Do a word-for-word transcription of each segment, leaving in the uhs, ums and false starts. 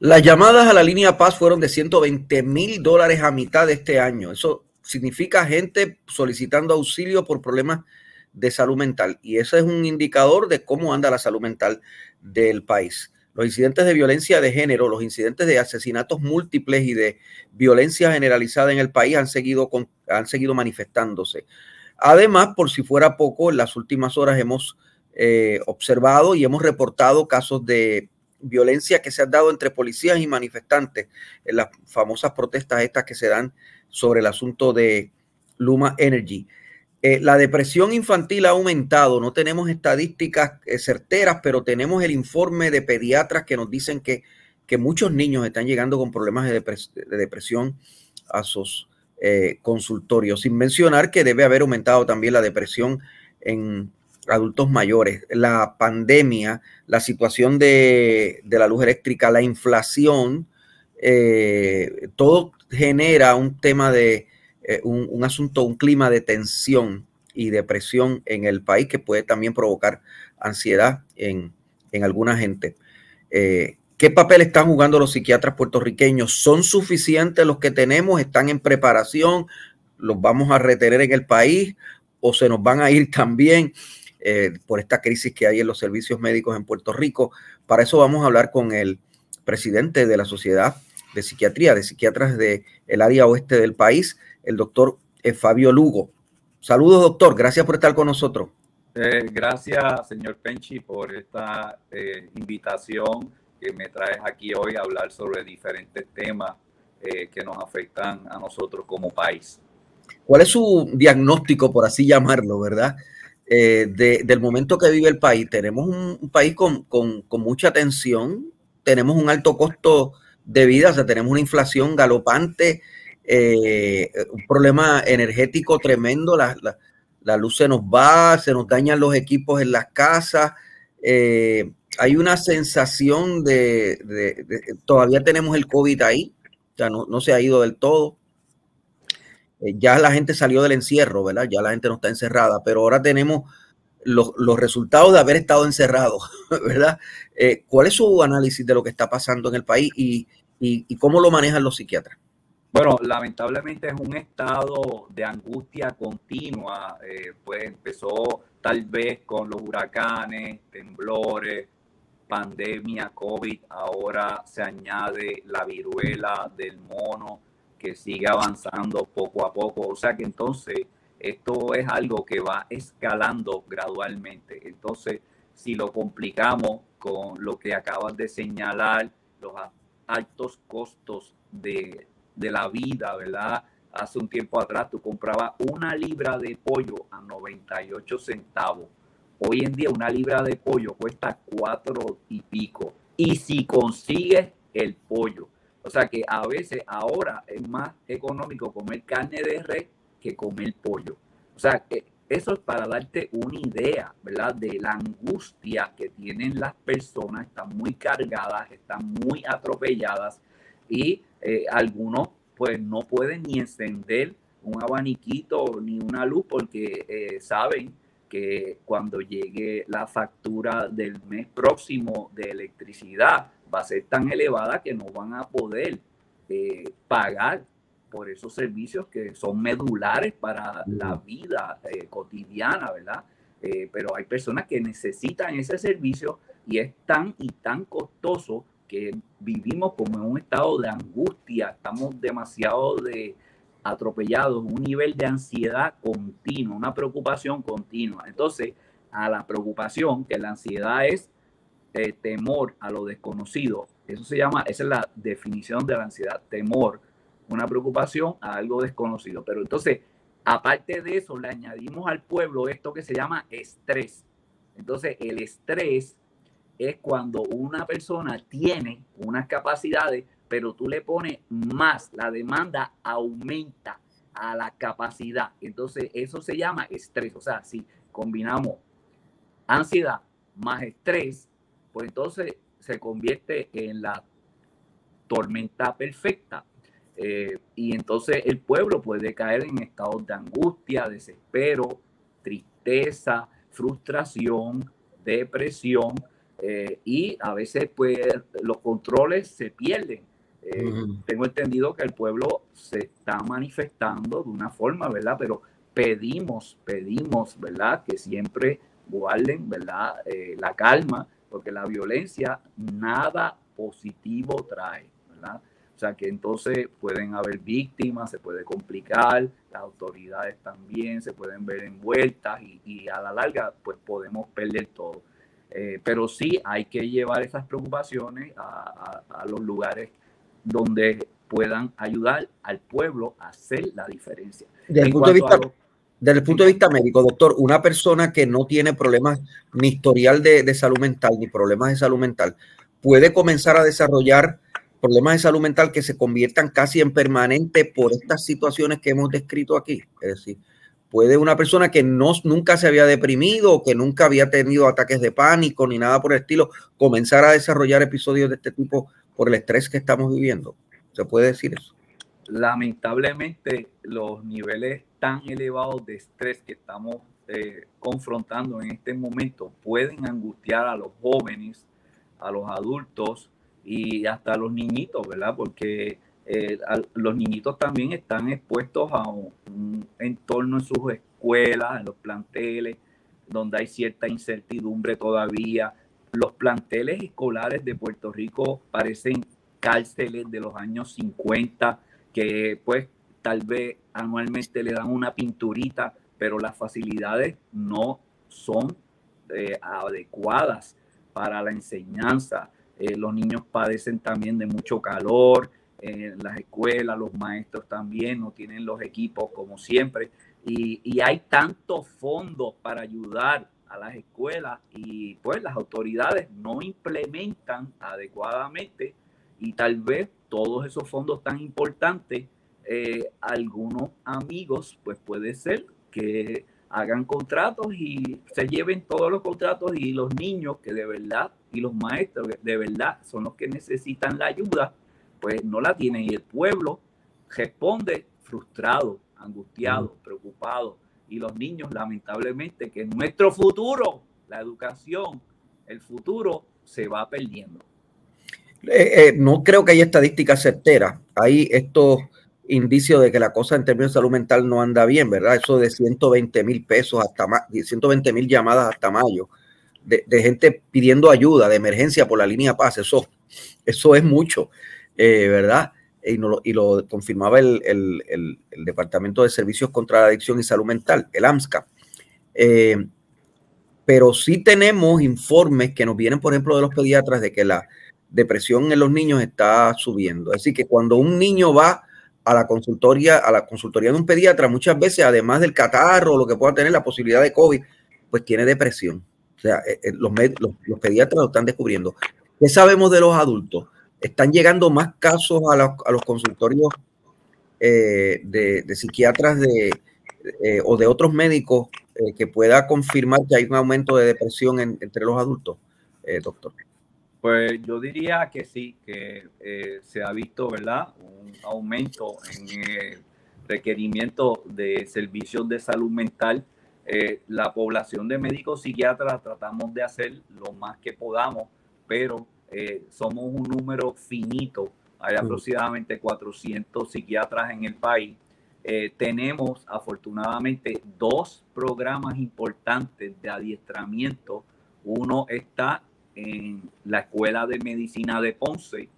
Las llamadas a la línea Paz fueron de ciento veinte mil dólares a mitad de este año. Eso significa gente solicitando auxilio por problemas de salud mental. Y ese es un indicador de cómo anda la salud mental del país. Los incidentes de violencia de género, los incidentes de asesinatos múltiples y de violencia generalizada en el país han seguido, con, han seguido manifestándose. Además, por si fuera poco, en las últimas horas hemos eh, observado y hemos reportado casos de violencia que se han dado entre policías y manifestantes en las famosas protestas estas que se dan sobre el asunto de Luma Energy. Eh, la depresión infantil ha aumentado. No tenemos estadísticas eh, certeras, pero tenemos el informe de pediatras que nos dicen que, que muchos niños están llegando con problemas de, depres de depresión a sus eh, consultorios, sin mencionar que debe haber aumentado también la depresión en adultos mayores. La pandemia, la situación de, de la luz eléctrica, la inflación, eh, todo genera un tema de Eh, un, un asunto, un clima de tensión y depresión en el país que puede también provocar ansiedad en, en alguna gente. Eh, ¿Qué papel están jugando los psiquiatras puertorriqueños? ¿Son suficientes los que tenemos? ¿Están en preparación? ¿Los vamos a retener en el país o se nos van a ir también eh, por esta crisis que hay en los servicios médicos en Puerto Rico? Para eso vamos a hablar con el presidente de la Sociedad de Psiquiatría, de psiquiatras del área oeste del país, el doctor Fabio Lugo. Saludos, doctor. Gracias por estar con nosotros. Eh, gracias, señor Penchi, por esta eh, invitación que me traes aquí hoy a hablar sobre diferentes temas eh, que nos afectan a nosotros como país. ¿Cuál es su diagnóstico, por así llamarlo, verdad? Eh, de, del momento que vive el país. Tenemos un, un país con, con, con mucha tensión, tenemos un alto costo de vida, o sea, tenemos una inflación galopante, Eh, un problema energético tremendo, la, la, la luz se nos va, se nos dañan los equipos en las casas, eh, hay una sensación de, de, de, todavía tenemos el COVID ahí, o sea, no, no se ha ido del todo, eh, ya la gente salió del encierro, ¿verdad? Ya la gente no está encerrada, pero ahora tenemos los, los resultados de haber estado encerrados, ¿verdad? Eh, ¿cuál es su análisis de lo que está pasando en el país y, y, y cómo lo manejan los psiquiatras? Bueno, lamentablemente es un estado de angustia continua, eh, pues empezó tal vez con los huracanes, temblores, pandemia, COVID, ahora se añade la viruela del mono que sigue avanzando poco a poco, o sea que entonces esto es algo que va escalando gradualmente, entonces si lo complicamos con lo que acabas de señalar, los altos costos de... de la vida, ¿verdad? Hace un tiempo atrás tú comprabas una libra de pollo a noventa y ocho centavos. Hoy en día una libra de pollo cuesta cuatro y pico. Y si consigues el pollo. O sea que a veces ahora es más económico comer carne de res que comer pollo. O sea que eso es para darte una idea, ¿verdad? De la angustia que tienen las personas. Están muy cargadas, están muy atropelladas y Eh, algunos pues no pueden ni encender un abaniquito ni una luz porque eh, saben que cuando llegue la factura del mes próximo de electricidad va a ser tan elevada que no van a poder eh, pagar por esos servicios que son medulares para la vida eh, cotidiana, ¿verdad? Eh, pero hay personas que necesitan ese servicio y es tan y tan costoso que vivimos como en un estado de angustia, estamos demasiado de atropellados, un nivel de ansiedad continua, una preocupación continua. Entonces, a la preocupación, que la ansiedad es eh, temor a lo desconocido, eso se llama, esa es la definición de la ansiedad, temor, una preocupación a algo desconocido. Pero entonces, aparte de eso, le añadimos al pueblo esto que se llama estrés. Entonces, el estrés es cuando una persona tiene unas capacidades, pero tú le pones más, la demanda aumenta a la capacidad. Entonces, eso se llama estrés. O sea, si combinamos ansiedad más estrés, pues entonces se convierte en la tormenta perfecta. Eh, y entonces el pueblo puede caer en estados de angustia, desespero, tristeza, frustración, depresión. eh, y a veces pues los controles se pierden. Eh, uh-huh. Tengo entendido que el pueblo se está manifestando de una forma, ¿verdad? Pero pedimos, pedimos, ¿verdad? Que siempre guarden, ¿verdad? Eh, la calma, porque la violencia nada positivo trae, ¿verdad? O sea que entonces pueden haber víctimas, se puede complicar, las autoridades también se pueden ver envueltas y, y a la larga pues podemos perder todo. Eh, pero sí hay que llevar esas preocupaciones a, a, a los lugares donde puedan ayudar al pueblo a hacer la diferencia. Desde el punto de vista, lo... desde el punto de vista médico, doctor, una persona que no tiene problemas ni historial de, de salud mental, ni problemas de salud mental, puede comenzar a desarrollar problemas de salud mental que se conviertan casi en permanente por estas situaciones que hemos descrito aquí. Es decir, puede una persona que no, nunca se había deprimido, que nunca había tenido ataques de pánico ni nada por el estilo, comenzar a desarrollar episodios de este tipo por el estrés que estamos viviendo. ¿Se puede decir eso? Lamentablemente, los niveles tan elevados de estrés que estamos eh, confrontando en este momento pueden angustiar a los jóvenes, a los adultos y hasta a los niñitos, ¿verdad? Porque eh, a, los niñitos también están expuestos a un, un entorno en sus escuelas, en los planteles, donde hay cierta incertidumbre todavía. Los planteles escolares de Puerto Rico parecen cárceles de los años cincuenta, que pues tal vez anualmente le dan una pinturita, pero las facilidades no son eh, adecuadas para la enseñanza. Eh, los niños padecen también de mucho calor en eh, las escuelas, los maestros también no tienen los equipos como siempre, y, y hay tantos fondos para ayudar a las escuelas y pues las autoridades no implementan adecuadamente, y tal vez todos esos fondos tan importantes, eh, algunos amigos pues puede ser que hagan contratos y se lleven todos los contratos, y los niños que de verdad y los maestros que de verdad son los que necesitan la ayuda pues no la tienen, y el pueblo responde frustrado, angustiado, preocupado. Y los niños, lamentablemente, que en nuestro futuro, la educación, el futuro, se va perdiendo. Eh, eh, no creo que haya estadísticas certeras. Hay estos indicios de que la cosa en términos de salud mental no anda bien, ¿verdad? Eso de ciento veinte mil pesos hasta más, ciento veinte mil llamadas hasta mayo, de, de gente pidiendo ayuda de emergencia por la línea Paz. Eso, eso es mucho, eh, ¿verdad? Y lo, y lo confirmaba el, el, el, el Departamento de Servicios contra la Adicción y Salud Mental, el AMSCA. Eh, pero sí tenemos informes que nos vienen, por ejemplo, de los pediatras de que la depresión en los niños está subiendo. Así que cuando un niño va a la consultoría, a la consultoría de un pediatra, muchas veces, además del catarro o lo que pueda tener, la posibilidad de COVID, pues tiene depresión. O sea, eh, los, med, los, los pediatras lo están descubriendo. ¿Qué sabemos de los adultos? Están llegando más casos a los, a los consultorios eh, de, de psiquiatras de, eh, o de otros médicos eh, que pueda confirmar que hay un aumento de depresión en, entre los adultos, eh, doctor. Pues yo diría que sí, que eh, se ha visto, ¿verdad?, un aumento en el requerimiento de servicios de salud mental. Eh, la población de médicos psiquiatras tratamos de hacer lo más que podamos, pero Eh, somos un número finito. Hay aproximadamente cuatrocientos psiquiatras en el país. Eh, tenemos afortunadamente dos programas importantes de adiestramiento. Uno está en la Escuela de Medicina de Ponce,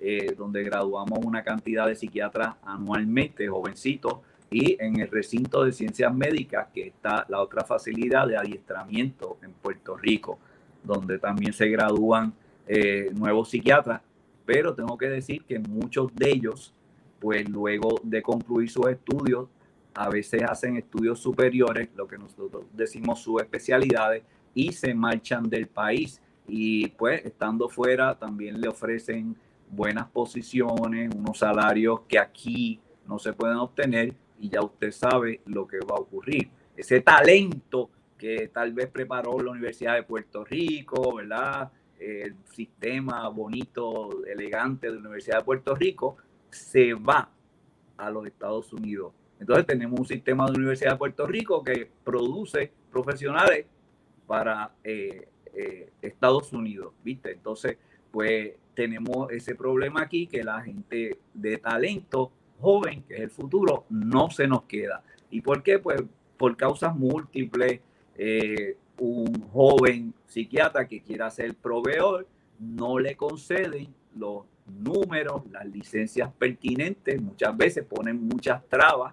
eh, donde graduamos una cantidad de psiquiatras anualmente, jovencitos, y en el recinto de ciencias médicas, que está la otra facilidad de adiestramiento en Puerto Rico, donde también se gradúan Eh, nuevos psiquiatras, pero tengo que decir que muchos de ellos, pues luego de concluir sus estudios, a veces hacen estudios superiores, lo que nosotros decimos subespecialidades, y se marchan del país. Y pues estando fuera también le ofrecen buenas posiciones, unos salarios que aquí no se pueden obtener, y ya usted sabe lo que va a ocurrir. Ese talento que tal vez preparó la Universidad de Puerto Rico, ¿verdad?, el sistema bonito, elegante de la Universidad de Puerto Rico, se va a los Estados Unidos. Entonces tenemos un sistema de la Universidad de Puerto Rico que produce profesionales para eh, eh, Estados Unidos, ¿viste? Entonces, pues tenemos ese problema aquí que la gente de talento joven, que es el futuro, no se nos queda. ¿Y por qué? Pues por causas múltiples. Eh, un joven psiquiatra que quiera ser proveedor, no le conceden los números, las licencias pertinentes, muchas veces ponen muchas trabas,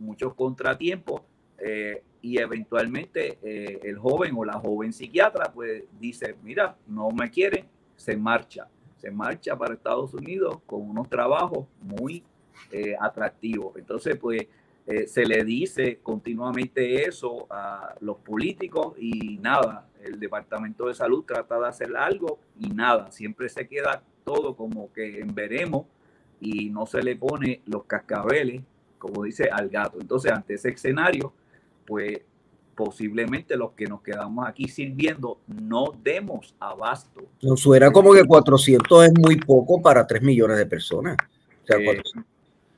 muchos contratiempos, eh, y eventualmente eh, el joven o la joven psiquiatra pues dice, mira, no me quieren, se marcha, se marcha para Estados Unidos con unos trabajos muy eh, atractivos. Entonces, pues, Eh, se le dice continuamente eso a los políticos y nada, el Departamento de Salud trata de hacer algo y nada, siempre se queda todo como que en veremos y no se le pone los cascabeles, como dice, al gato. Entonces, ante ese escenario, pues posiblemente los que nos quedamos aquí sirviendo no demos abasto. Nos suena como que cuatrocientos es muy poco para tres millones de personas. O sea, eh,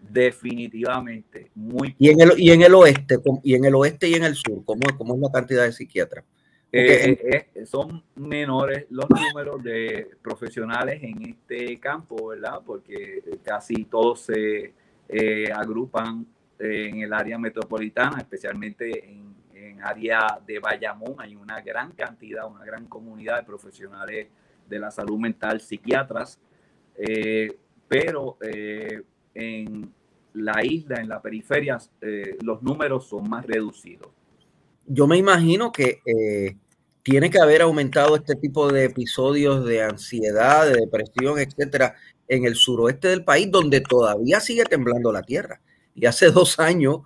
definitivamente muy y en el y en el oeste y en el oeste y en el sur cómo, cómo es la cantidad de psiquiatras eh, eh, eh, son menores los números de profesionales en este campo, ¿verdad? Porque casi todos se eh, agrupan en el área metropolitana, especialmente en, en área de Bayamón. Hay una gran cantidad, una gran comunidad de profesionales de la salud mental, psiquiatras, eh, pero eh, en la isla, en la periferia, eh, los números son más reducidos. Yo me imagino que eh, tiene que haber aumentado este tipo de episodios de ansiedad, de depresión, etcétera, en el suroeste del país, donde todavía sigue temblando la tierra. Y hace dos años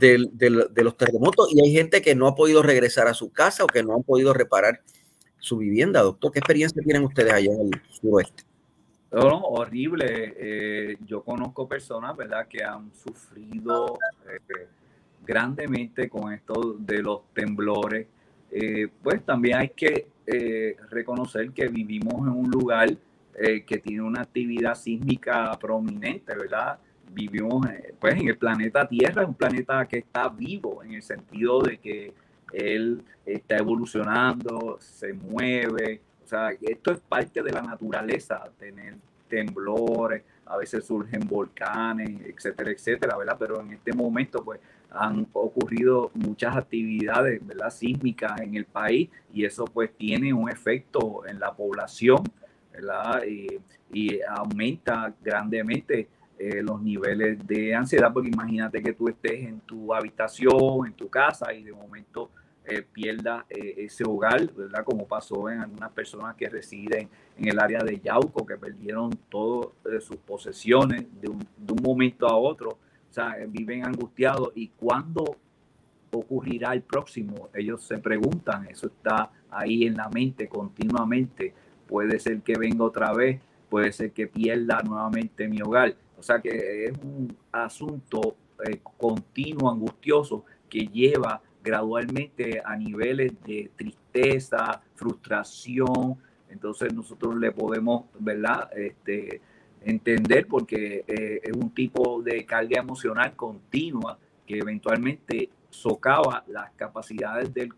de, de, de los terremotos, y hay gente que no ha podido regresar a su casa o que no han podido reparar su vivienda. Doctor, ¿qué experiencia tienen ustedes allá en el suroeste? No, no, horrible. Eh, yo conozco personas, ¿verdad?, que han sufrido eh, grandemente con esto de los temblores. Eh, pues también hay que eh, reconocer que vivimos en un lugar eh, que tiene una actividad sísmica prominente, ¿verdad? Vivimos eh, pues en el planeta Tierra, un planeta que está vivo en el sentido de que él está evolucionando, se mueve. O sea, esto es parte de la naturaleza, tener temblores, a veces surgen volcanes, etcétera, etcétera, ¿verdad? Pero en este momento, pues, han ocurrido muchas actividades, ¿verdad?, sísmicas en el país, y eso, pues, tiene un efecto en la población, ¿verdad? Y, y aumenta grandemente eh, los niveles de ansiedad, porque imagínate que tú estés en tu habitación, en tu casa, y de momento Eh, pierda eh, ese hogar, ¿verdad? Como pasó en algunas personas que residen en el área de Yauco, que perdieron todas eh, sus posesiones de un, de un momento a otro. O sea, eh, viven angustiados. ¿Y cuándo ocurrirá el próximo? Ellos se preguntan. Eso está ahí en la mente continuamente. Puede ser que venga otra vez. Puede ser que pierda nuevamente mi hogar. O sea, que es un asunto eh, continuo, angustioso, que lleva gradualmente a niveles de tristeza, frustración. Entonces nosotros le podemos, ¿verdad?, este, entender, porque eh, es un tipo de carga emocional continua que eventualmente socava las capacidades del,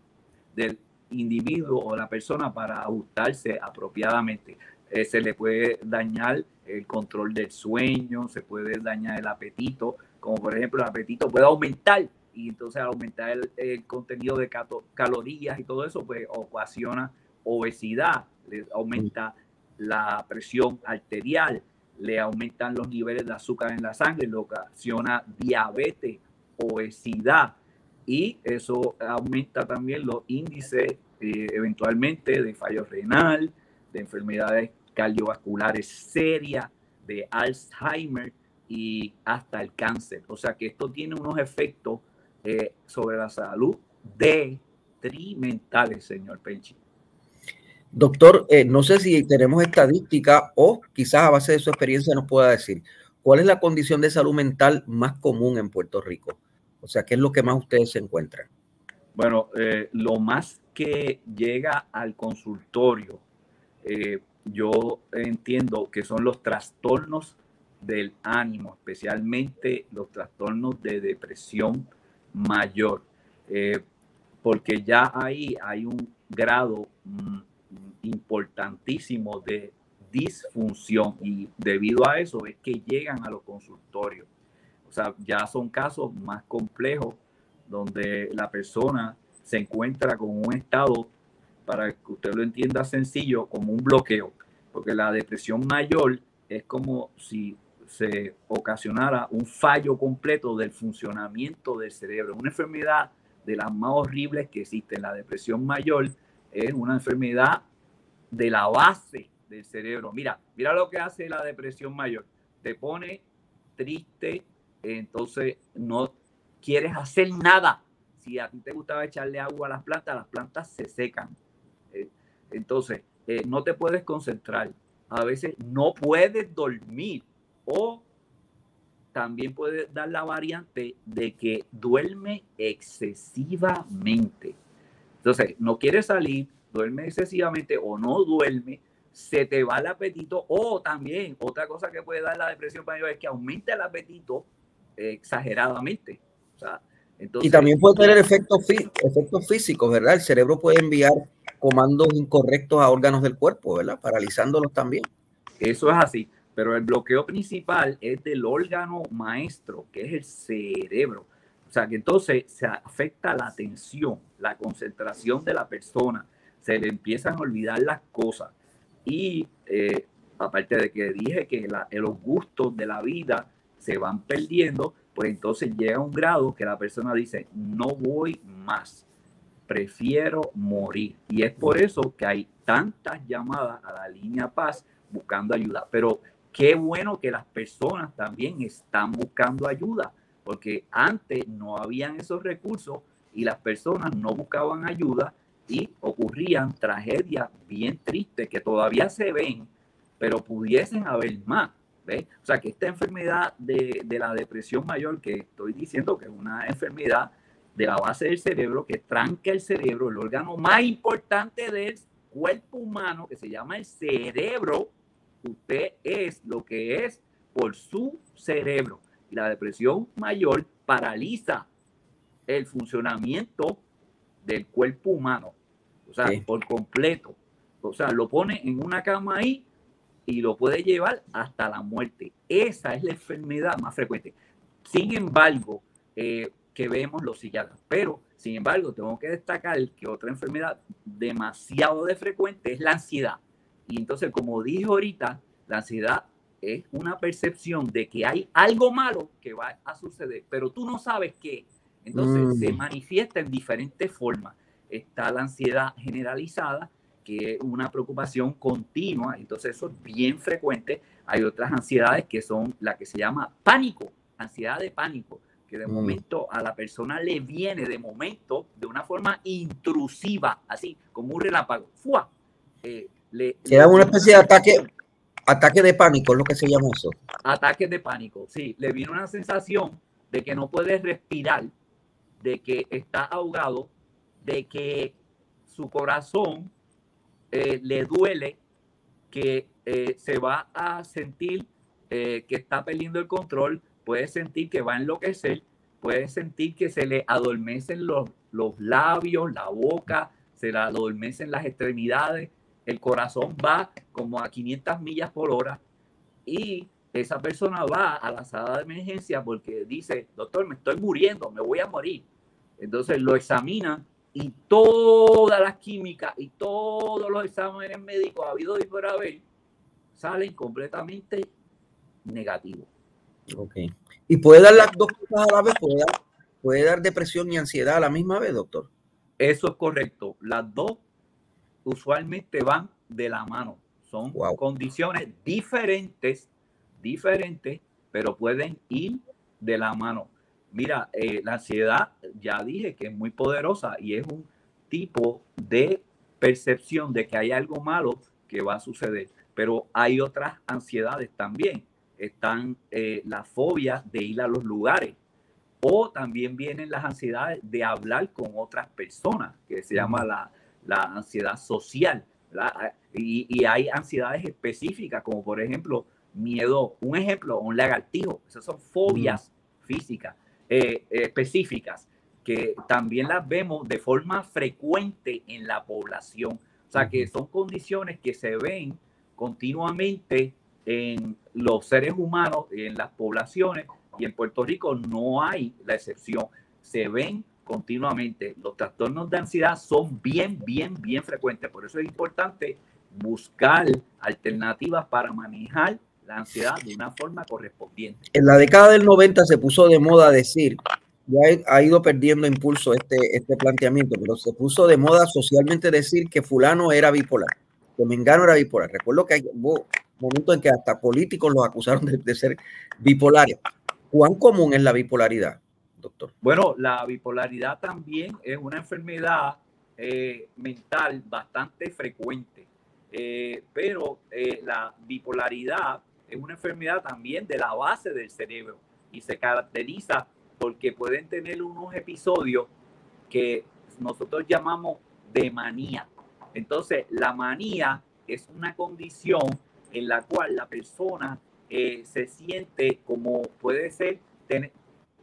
del individuo o la persona para ajustarse apropiadamente. Eh, se le puede dañar el control del sueño, se puede dañar el apetito, como por ejemplo el apetito puede aumentar, y entonces al aumentar el, el contenido de calorías y todo eso, pues ocasiona obesidad, le aumenta la presión arterial, le aumentan los niveles de azúcar en la sangre, le ocasiona diabetes, obesidad, y eso aumenta también los índices eh, eventualmente de fallo renal, de enfermedades cardiovasculares serias, de Alzheimer y hasta el cáncer. O sea que esto tiene unos efectos Eh, sobre la salud detrimentales, señor Penchi. Doctor, eh, no sé si tenemos estadística o quizás a base de su experiencia nos pueda decir cuál es la condición de salud mental más común en Puerto Rico. O sea, ¿qué es lo que más ustedes se encuentran? Bueno, eh, lo más que llega al consultorio, eh, yo entiendo que son los trastornos del ánimo, especialmente los trastornos de depresión mayor, eh, porque ya ahí hay un grado importantísimo de disfunción, y debido a eso es que llegan a los consultorios. O sea, ya son casos más complejos donde la persona se encuentra con un estado, para que usted lo entienda sencillo, como un bloqueo, porque la depresión mayor es como si se ocasionara un fallo completo del funcionamiento del cerebro. Una enfermedad de las más horribles que existen. La depresión mayor es una enfermedad de la base del cerebro. Mira, mira lo que hace la depresión mayor. Te pone triste, entonces no quieres hacer nada. Si a ti te gustaba echarle agua a las plantas, las plantas se secan. Entonces, eh, no te puedes concentrar. A veces no puedes dormir, o también puede dar la variante de que duerme excesivamente. Entonces, no quiere salir, duerme excesivamente o no duerme, se te va el apetito, o también otra cosa que puede dar la depresión mayor es que aumenta el apetito eh, exageradamente. O sea, entonces, y también puede tener efectos, fí efectos físicos, ¿verdad? El cerebro puede enviar comandos incorrectos a órganos del cuerpo, ¿verdad? Paralizándolos también. Eso es así. Pero el bloqueo principal es del órgano maestro, que es el cerebro. O sea, que entonces se afecta la atención, la concentración de la persona. Se le empiezan a olvidar las cosas. Y eh, aparte de que dije que la, los gustos de la vida se van perdiendo, pues entonces llega un grado que la persona dice, no voy más, prefiero morir. Y es por eso que hay tantas llamadas a la línea Paz buscando ayuda. Pero qué bueno que las personas también están buscando ayuda, porque antes no habían esos recursos y las personas no buscaban ayuda y ocurrían tragedias bien tristes que todavía se ven, pero pudiesen haber más. ¿Ves? O sea, que esta enfermedad de, de la depresión mayor, que estoy diciendo que es una enfermedad de la base del cerebro, que tranca el cerebro, el órgano más importante del cuerpo humano, que se llama el cerebro. Usted es lo que es por su cerebro. Y la depresión mayor paraliza el funcionamiento del cuerpo humano, o sea, sí, por completo. O sea, lo pone en una cama ahí y lo puede llevar hasta la muerte. Esa es la enfermedad más frecuente. Sin embargo, eh, que vemos los psiquiatras. Pero, sin embargo, tengo que destacar que otra enfermedad demasiado de frecuente es la ansiedad. Y entonces, como dije ahorita, la ansiedad es una percepción de que hay algo malo que va a suceder, pero tú no sabes qué. Entonces, mm. se manifiesta en diferentes formas. Está la ansiedad generalizada, que es una preocupación continua. Entonces, eso es bien frecuente. Hay otras ansiedades que son la que se llama pánico, ansiedad de pánico, que de mm. momento a la persona le viene de momento de una forma intrusiva, así como un relámpago. ¡Fua! Eh, Le, se da una especie de ataque, ataque de pánico, es lo que se llama eso. Ataque de pánico, sí. Le viene una sensación de que no puede respirar, de que está ahogado, de que su corazón eh, le duele, que eh, se va a sentir eh, que está perdiendo el control, puede sentir que va a enloquecer, puede sentir que se le adormecen los, los labios, la boca, se le adormecen las extremidades. El corazón va como a quinientas millas por hora y esa persona va a la sala de emergencia porque dice, doctor, me estoy muriendo, me voy a morir. Entonces lo examinan y todas las químicas y todos los exámenes médicos habidos y por haber salen completamente negativos. Okay. ¿Y puede dar las dos cosas a la vez? ¿Puede dar, puede dar depresión y ansiedad a la misma vez, doctor? Eso es correcto. Las dos usualmente van de la mano. Son wow. condiciones diferentes, diferentes, pero pueden ir de la mano. Mira, eh, la ansiedad, ya dije que es muy poderosa y es un tipo de percepción de que hay algo malo que va a suceder. Pero hay otras ansiedades también. Están eh, las fobias de ir a los lugares. O también vienen las ansiedades de hablar con otras personas, que se llama la la ansiedad social, ¿verdad? Y, y hay ansiedades específicas, como por ejemplo, miedo, un ejemplo, un lagartijo. Esas son fobias mm. físicas eh, específicas, que también las vemos de forma frecuente en la población. O sea, que son condiciones que se ven continuamente en los seres humanos, en las poblaciones, y en Puerto Rico no hay la excepción. Se ven continuamente. Los trastornos de ansiedad son bien, bien, bien frecuentes. Por eso es importante buscar alternativas para manejar la ansiedad de una forma correspondiente. En la década del noventa se puso de moda decir, ya ha ido perdiendo impulso este, este planteamiento, pero se puso de moda socialmente decir que fulano era bipolar, que mengano era bipolar. Recuerdo que hubo momentos en que hasta políticos los acusaron de, de ser bipolares. ¿Cuán común es la bipolaridad, doctor? Bueno, la bipolaridad también es una enfermedad eh, mental bastante frecuente, eh, pero eh, la bipolaridad es una enfermedad también de la base del cerebro y se caracteriza porque pueden tener unos episodios que nosotros llamamos de manía. Entonces, la manía es una condición en la cual la persona eh, se siente como puede ser, ten,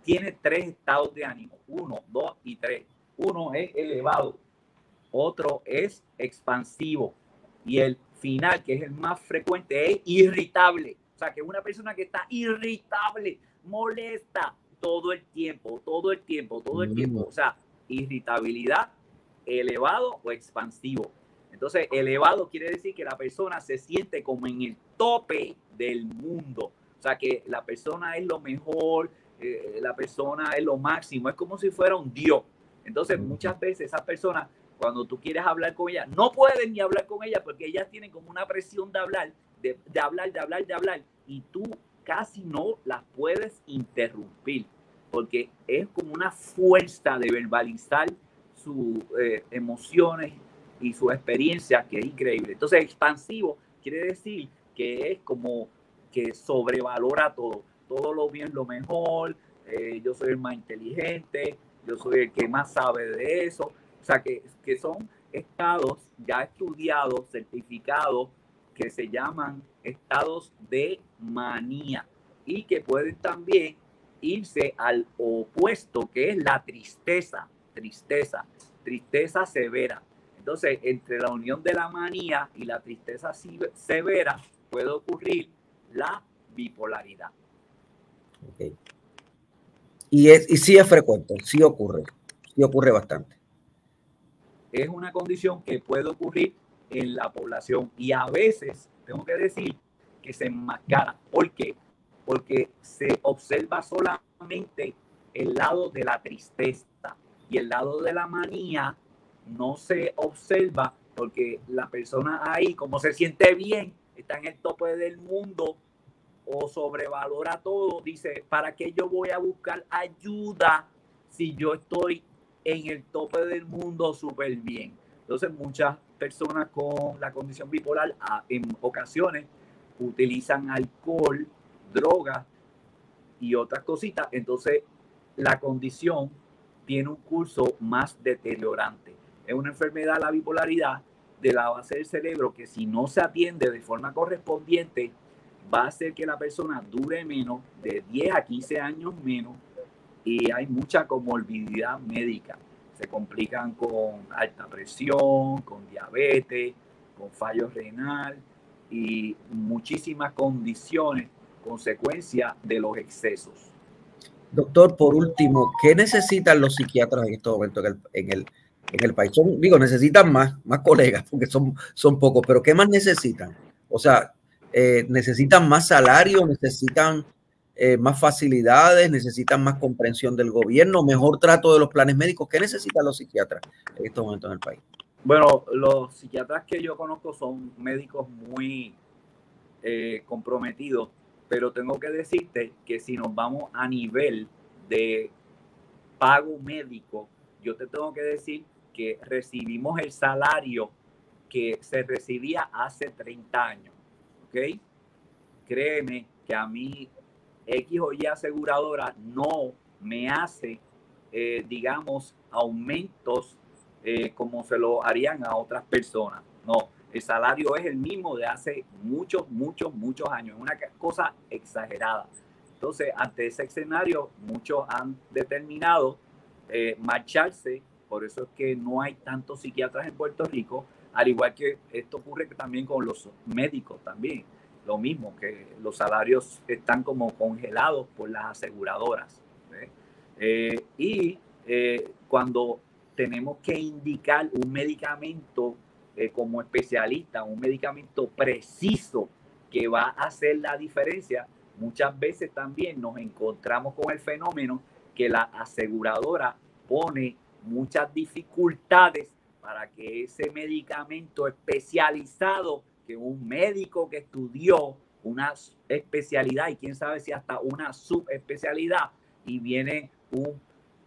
tiene tres estados de ánimo, uno, dos y tres. Uno es elevado, otro es expansivo y el final, que es el más frecuente, es irritable. O sea, que es una persona que está irritable, molesta, todo el tiempo, todo el tiempo, todo el tiempo. O sea, irritabilidad, elevado o expansivo. Entonces, elevado quiere decir que la persona se siente como en el tope del mundo. O sea, que la persona es lo mejor, eh, la persona es lo máximo. Es como si fuera un Dios. Entonces, muchas veces esas personas, cuando tú quieres hablar con ellas, no puedes ni hablar con ellas porque ellas tienen como una presión de hablar, de, de hablar, de hablar, de hablar. Y tú casi no las puedes interrumpir porque es como una fuerza de verbalizar sus eh, emociones y sus experiencias que es increíble. Entonces, expansivo quiere decir que es como que sobrevalora todo. Todo lo bien, lo mejor. Eh, yo soy el más inteligente. Yo soy el que más sabe de eso. O sea, que, que son estados ya estudiados, certificados, que se llaman estados de manía y que pueden también irse al opuesto, que es la tristeza, tristeza, tristeza severa. Entonces, entre la unión de la manía y la tristeza severa puede ocurrir la bipolaridad. Okay. Y, es, y sí es frecuente, sí ocurre, sí ocurre bastante. Es una condición que puede ocurrir en la población y a veces tengo que decir que se enmascara. ¿Por qué? Porque se observa solamente el lado de la tristeza y el lado de la manía no se observa porque la persona ahí, como se siente bien, está en el tope del mundo o sobrevalora todo, dice, ¿para qué yo voy a buscar ayuda si yo estoy en el tope del mundo súper bien? Entonces, muchas personas con la condición bipolar en ocasiones utilizan alcohol, drogas y otras cositas. Entonces, la condición tiene un curso más deteriorante. Es una enfermedad, la bipolaridad, de la base del cerebro que si no se atiende de forma correspondiente va a hacer que la persona dure menos, de diez a quince años menos, y hay mucha comorbilidad médica. Se complican con alta presión, con diabetes, con fallo renal y muchísimas condiciones, consecuencia de los excesos. Doctor, por último, ¿qué necesitan los psiquiatras en este momento en el, en el, en el país? Son, digo, necesitan más, más colegas porque son, son pocos, pero ¿qué más necesitan? O sea, eh, ¿necesitan más salario? ¿Necesitan Eh, más facilidades, necesitan más comprensión del gobierno, mejor trato de los planes médicos? ¿Qué necesitan los psiquiatras en estos momentos en el país? Bueno, los psiquiatras que yo conozco son médicos muy eh, comprometidos, pero tengo que decirte que si nos vamos a nivel de pago médico, yo te tengo que decir que recibimos el salario que se recibía hace treinta años, ¿ok? Créeme que a mí X o Y aseguradora no me hace, eh, digamos, aumentos eh, como se lo harían a otras personas. No, el salario es el mismo de hace muchos, muchos, muchos años. Es una cosa exagerada. Entonces, ante ese escenario, muchos han determinado eh, marcharse. Por eso es que no hay tantos psiquiatras en Puerto Rico. Al igual que esto ocurre también con los médicos también, lo mismo, que los salarios están como congelados por las aseguradoras. ¿eh? Eh, y eh, cuando tenemos que indicar un medicamento eh, como especialista, un medicamento preciso que va a hacer la diferencia, muchas veces también nos encontramos con el fenómeno que la aseguradora pone muchas dificultades para que ese medicamento especializado que un médico que estudió una especialidad y quién sabe si hasta una subespecialidad, y viene un,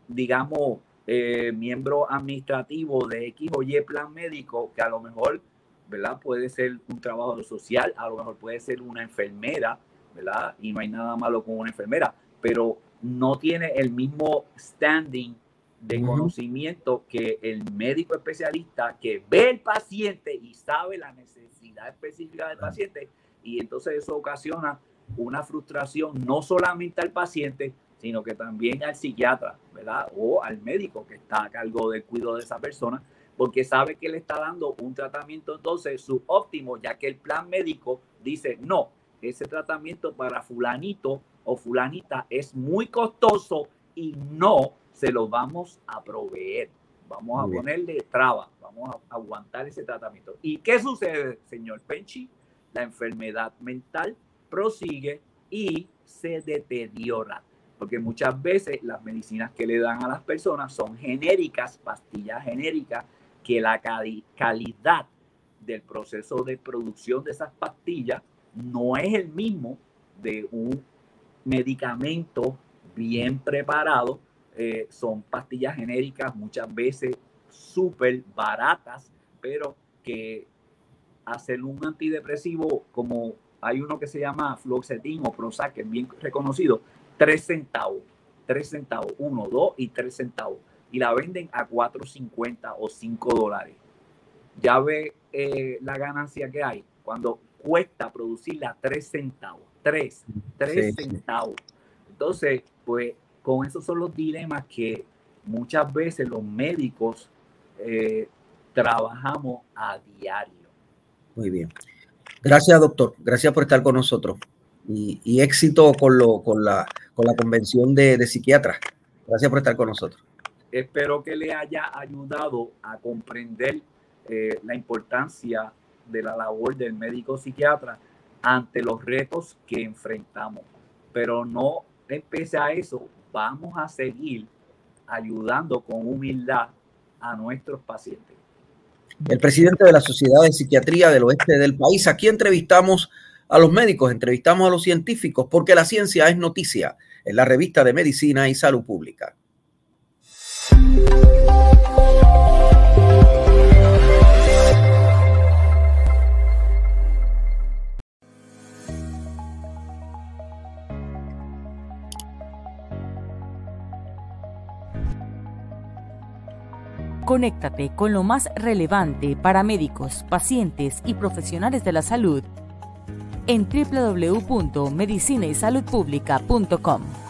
digamos, eh, miembro administrativo de X o Y plan médico que a lo mejor, ¿verdad?, puede ser un trabajador social, a lo mejor puede ser una enfermera, ¿verdad?, y no hay nada malo con una enfermera, pero no tiene el mismo standing de uh-huh. conocimiento que el médico especialista que ve el paciente y sabe la necesidad específica del uh-huh. paciente, y entonces eso ocasiona una frustración no solamente al paciente, sino que también al psiquiatra, ¿verdad?, o al médico que está a cargo del cuidado de esa persona, porque sabe que le está dando un tratamiento entonces subóptimo, ya que el plan médico dice, no, ese tratamiento para fulanito o fulanita es muy costoso y no se lo vamos a proveer. Vamos a ponerle trabas, vamos a aguantar ese tratamiento. ¿Y qué sucede, señor Penchi? La enfermedad mental prosigue y se deteriora, porque muchas veces las medicinas que le dan a las personas son genéricas, pastillas genéricas, que la cali- calidad del proceso de producción de esas pastillas no es el mismo de un medicamento bien preparado. Eh, son pastillas genéricas, muchas veces súper baratas, pero que hacer un antidepresivo como hay uno que se llama Fluoxetina o Prozac, que es bien reconocido, tres centavos, tres centavos, uno, dos y tres centavos, y la venden a cuatro cincuenta o cinco dólares. Ya ve eh, la ganancia que hay cuando cuesta producirla tres centavos, tres, tres sí. centavos. Entonces, pues con esos son los dilemas que muchas veces los médicos eh, trabajamos a diario. Muy bien. Gracias, doctor. Gracias por estar con nosotros. Y, y éxito con, lo, con, la, con la convención de, de psiquiatras. Gracias por estar con nosotros. Espero que le haya ayudado a comprender eh, la importancia de la labor del médico psiquiatra ante los retos que enfrentamos. Pero no pese a eso, vamos a seguir ayudando con humildad a nuestros pacientes. El presidente de la Sociedad de Psiquiatría del Oeste del país. Aquí entrevistamos a los médicos, entrevistamos a los científicos, porque la ciencia es noticia en la revista de Medicina y Salud Pública. Conéctate con lo más relevante para médicos, pacientes y profesionales de la salud en doble u doble u doble u punto medicina y salud pública punto com.